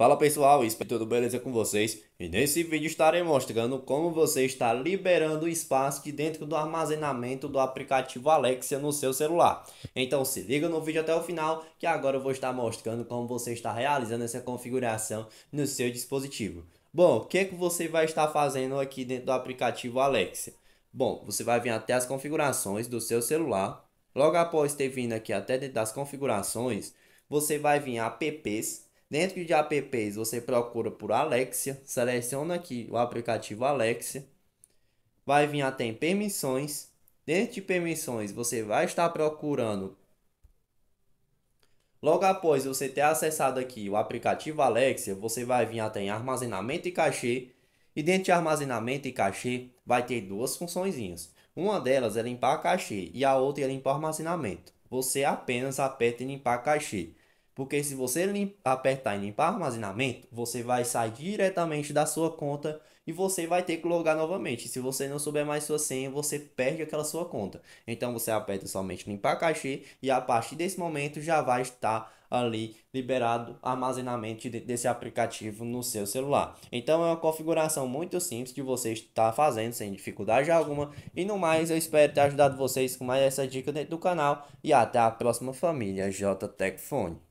Fala pessoal, espero que tudo beleza com vocês. E nesse vídeo estarei mostrando como você está liberando espaço de dentro do armazenamento do aplicativo Alexa no seu celular. Então se liga no vídeo até o final, que agora eu vou estar mostrando como você está realizando essa configuração no seu dispositivo. Bom, o que é que você vai estar fazendo aqui dentro do aplicativo Alexa? Bom, você vai vir até as configurações do seu celular. Logo após ter vindo aqui até dentro das configurações, você vai vir a apps. Dentro de apps, você procura por Alexa, seleciona aqui o aplicativo Alexa, vai vir até em permissões. Dentro de permissões, você vai estar procurando, logo após você ter acessado aqui o aplicativo Alexa, você vai vir até em armazenamento e cachê. E dentro de armazenamento e cachê, vai ter duas funçõezinhas. Uma delas é limpar cachê e a outra é limpar armazenamento. Você apenas aperta em limpar cachê. Porque se você apertar em limpar armazenamento, você vai sair diretamente da sua conta e você vai ter que logar novamente. Se você não souber mais sua senha, você perde aquela sua conta. Então você aperta somente limpar cachê e a partir desse momento já vai estar ali liberado armazenamento desse aplicativo no seu celular. Então é uma configuração muito simples que você está fazendo sem dificuldade alguma. E no mais, eu espero ter ajudado vocês com mais essa dica dentro do canal. E até a próxima, família JTechFone.